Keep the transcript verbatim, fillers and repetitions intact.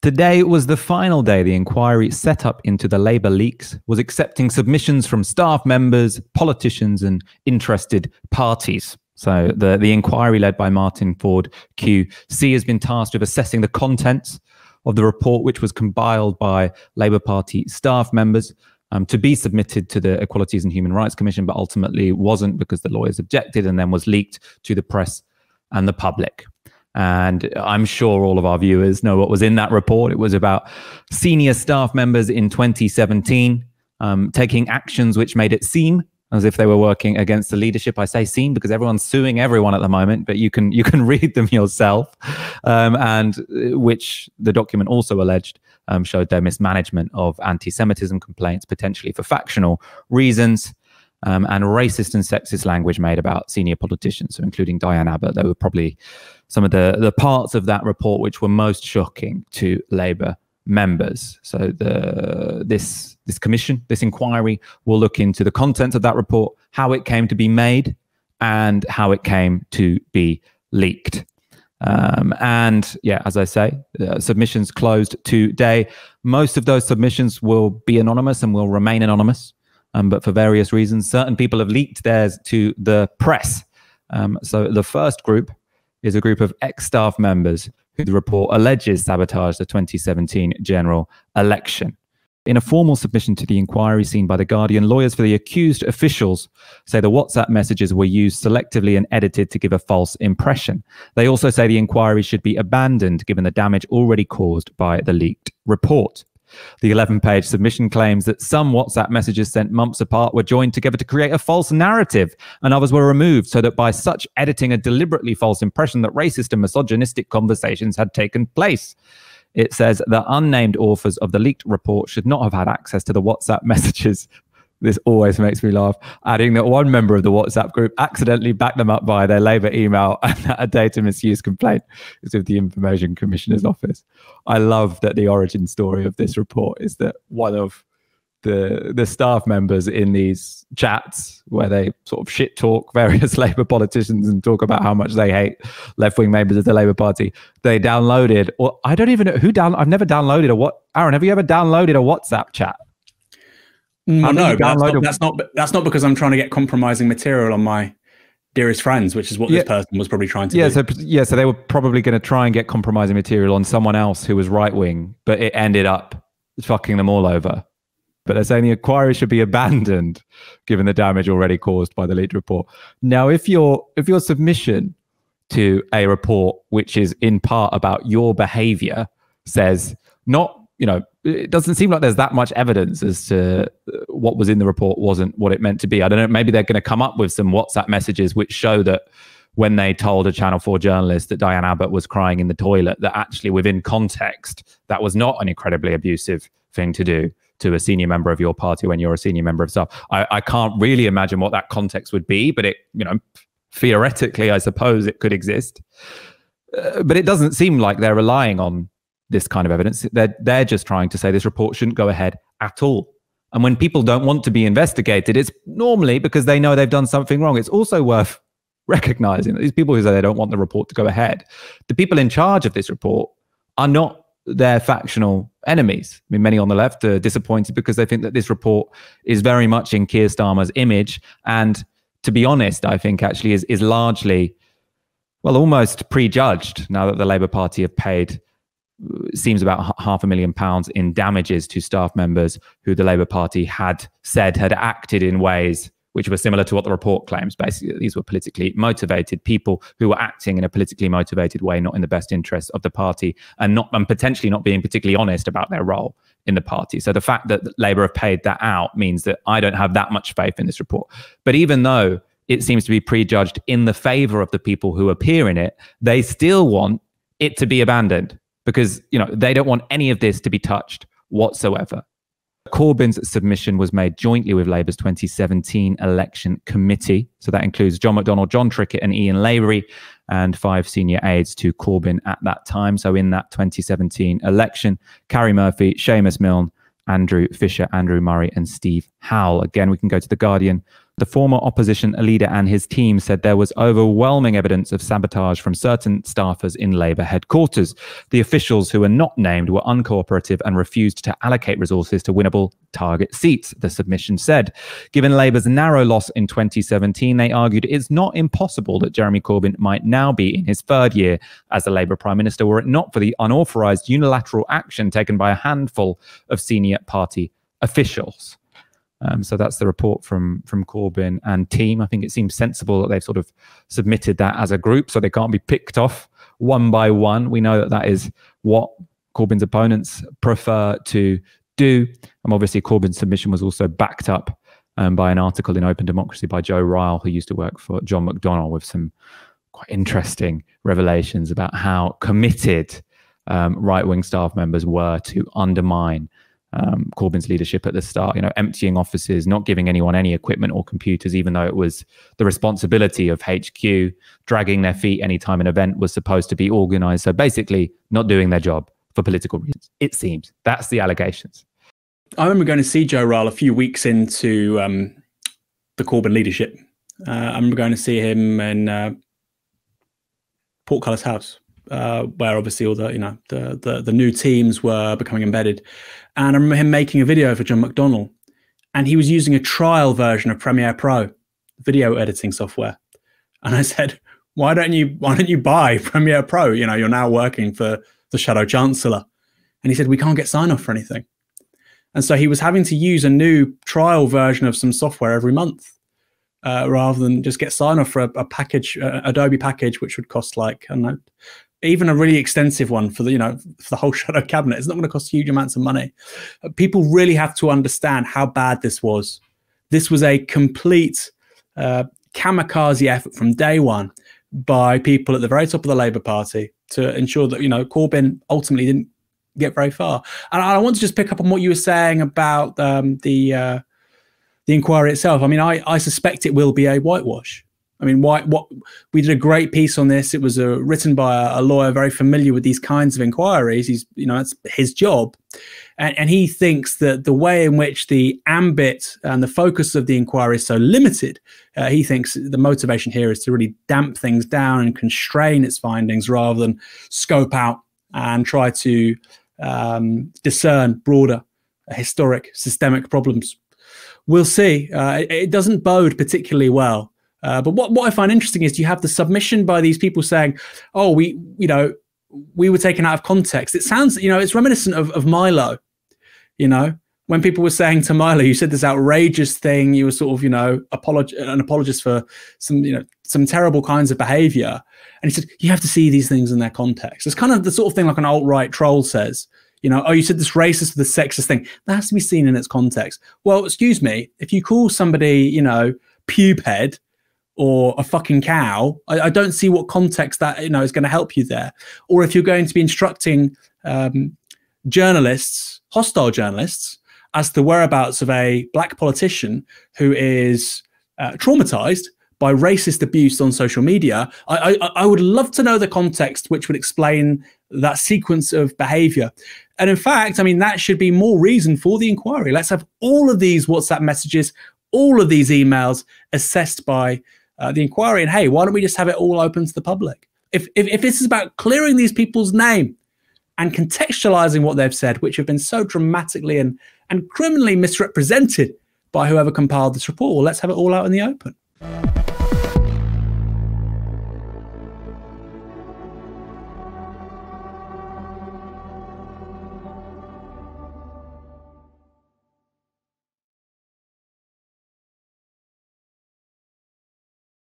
Today was the final day the inquiry set up into the Labour leaks was accepting submissions from staff members, politicians and interested parties. So the, the inquiry led by Martin Forde Q C has been tasked with assessing the contents of the report, which was compiled by Labour Party staff members um, to be submitted to the Equalities and Human Rights Commission, but ultimately wasn't because the lawyers objected and then was leaked to the press and the public. And I'm sure all of our viewers know what was in that report. It was about senior staff members in twenty seventeen um, taking actions which made it seem as if they were working against the leadership. I say seem because everyone's suing everyone at the moment, but you can you can read them yourself, um, and which the document also alleged um, showed their mismanagement of anti-Semitism complaints, potentially for factional reasons, um, and racist and sexist language made about senior politicians, so including Diane Abbott. They were probably some of the, the parts of that report which were most shocking to Labour members. So the this this commission, this inquiry, will look into the contents of that report, how it came to be made, and how it came to be leaked. Um, and yeah, as I say, uh, submissions closed today. Most of those submissions will be anonymous and will remain anonymous, um, but for various reasons, certain people have leaked theirs to the press. Um, so the first group is a group of ex-staff members who the report alleges sabotaged the twenty seventeen general election. In a formal submission to the inquiry seen by The Guardian, lawyers for the accused officials say the WhatsApp messages were used selectively and edited to give a false impression. They also say the inquiry should be abandoned given the damage already caused by the leaked report. The eleven page submission claims that some WhatsApp messages sent months apart were joined together to create a false narrative, and others were removed so that by such editing a deliberately false impression that racist and misogynistic conversations had taken place. It says the unnamed authors of the leaked report should not have had access to the WhatsApp messages. This always makes me laugh, adding that one member of the WhatsApp group accidentally backed them up by their Labour email and that a data misuse complaint is with the Information Commissioner's Office. I love that the origin story of this report is that one of the the staff members in these chats where they sort of shit talk various Labour politicians and talk about how much they hate left-wing members of the Labour Party, they downloaded, or I don't even know who down. I've never downloaded a what? Aaron, have you ever downloaded a WhatsApp chat? Well, no, but that's, not, that's not that's not because I'm trying to get compromising material on my dearest friends, which is what yeah. this person was probably trying to yeah, do. So, yeah, so they were probably going to try and get compromising material on someone else who was right-wing, but it ended up fucking them all over. But they're saying the inquiry should be abandoned, given the damage already caused by the leaked report. Now, if your, if your submission to a report, which is in part about your behaviour, says not, you know, it doesn't seem like there's that much evidence as to what was in the report wasn't what it meant to be. I don't know, maybe they're going to come up with some WhatsApp messages which show that when they told a Channel four journalist that Diane Abbott was crying in the toilet, that actually within context, that was not an incredibly abusive thing to do to a senior member of your party when you're a senior member of staff. I, I can't really imagine what that context would be, but it, you know, theoretically, I suppose it could exist. Uh, but it doesn't seem like they're relying on this kind of evidence. They're, they're just trying to say this report shouldn't go ahead at all. And when people don't want to be investigated, it's normally because they know they've done something wrong. It's also worth recognizing that these people who say they don't want the report to go ahead, the people in charge of this report are not their factional enemies. I mean, many on the left are disappointed because they think that this report is very much in Keir Starmer's image. And to be honest, I think actually is, is largely, well, almost prejudged now that the Labour Party have paid seems about half a million pounds in damages to staff members who the Labour Party had said had acted in ways which were similar to what the report claims. Basically, these were politically motivated people who were acting in a politically motivated way, not in the best interests of the party, and not and potentially not being particularly honest about their role in the party. So the fact that Labour have paid that out means that I don't have that much faith in this report. But even though it seems to be prejudged in the favour of the people who appear in it, they still want it to be abandoned, because, you know, they don't want any of this to be touched whatsoever. Corbyn's submission was made jointly with Labour's twenty seventeen election committee. So that includes John McDonnell, John Trickett and Ian Lavery and five senior aides to Corbyn at that time. So in that twenty seventeen election, Carrie Murphy, Seamus Milne, Andrew Fisher, Andrew Murray and Steve How. Again, we can go to The Guardian. The former opposition leader and his team said there was overwhelming evidence of sabotage from certain staffers in Labour headquarters. The officials who were not named were uncooperative and refused to allocate resources to winnable target seats, the submission said. Given Labour's narrow loss in twenty seventeen, they argued it's not impossible that Jeremy Corbyn might now be in his third year as the Labour Prime Minister were it not for the unauthorised unilateral action taken by a handful of senior party officials. Um, so that's the report from from Corbyn and team. I think it seems sensible that they've sort of submitted that as a group, so they can't be picked off one by one. We know that that is what Corbyn's opponents prefer to do. And obviously, Corbyn's submission was also backed up um, by an article in Open Democracy by Joe Ryle, who used to work for John McDonnell, with some quite interesting revelations about how committed um, right-wing staff members were to undermine Um, Corbyn's leadership at the start, you know, emptying offices, not giving anyone any equipment or computers, even though it was the responsibility of H Q, dragging their feet anytime an event was supposed to be organised. So basically not doing their job for political reasons, it seems. That's the allegations. I remember going to see Joe Ryle a few weeks into um, the Corbyn leadership. Uh, I remember going to see him in uh, Portcullis House, Uh, where obviously all the you know the, the the new teams were becoming embedded, and I remember him making a video for John McDonnell, and he was using a trial version of Premiere Pro, video editing software, and I said, why don't you why don't you buy Premiere Pro? You know, you're now working for the Shadow Chancellor, and he said, we can't get sign off for anything, and so he was having to use a new trial version of some software every month, uh, rather than just get sign off for a, a package, uh, Adobe package, which would cost like I don't know. Even a really extensive one for the, you know, for the whole shadow cabinet, it's not going to cost huge amounts of money. People really have to understand how bad this was. This was a complete uh, kamikaze effort from day one by people at the very top of the Labour Party to ensure that, you know, Corbyn ultimately didn't get very far. And I want to just pick up on what you were saying about um, the uh, the inquiry itself. I mean, I, I suspect it will be a whitewash. I mean, why, what, we did a great piece on this. It was uh, written by a, a lawyer very familiar with these kinds of inquiries. He's, you know, that's his job. And, and he thinks that the way in which the ambit and the focus of the inquiry is so limited, uh, he thinks the motivation here is to really damp things down and constrain its findings rather than scope out and try to um, discern broader historic systemic problems. We'll see. Uh, it, it doesn't bode particularly well. Uh, but what, what I find interesting is you have the submission by these people saying, oh, we, you know, we were taken out of context. It sounds, you know, it's reminiscent of, of Milo, you know, when people were saying to Milo, you said this outrageous thing, you were sort of, you know, apolog an apologist for some, you know, some terrible kinds of behavior. And he said, you have to see these things in their context. It's kind of the sort of thing like an alt-right troll says, you know, oh, you said this racist or this sexist thing. That has to be seen in its context. Well, excuse me, if you call somebody, you know, pube-head, or a fucking cow, I, I don't see what context that, you know, is going to help you there. Or if you're going to be instructing um, journalists, hostile journalists, as the whereabouts of a black politician who is uh, traumatized by racist abuse on social media, I, I, I would love to know the context which would explain that sequence of behavior. And in fact, I mean, that should be more reason for the inquiry. Let's have all of these WhatsApp messages, all of these emails assessed by Uh, the inquiry, and hey, why don't we just have it all open to the public? If, if if this is about clearing these people's name and contextualizing what they've said, which have been so dramatically and, and criminally misrepresented by whoever compiled this report, well, let's have it all out in the open.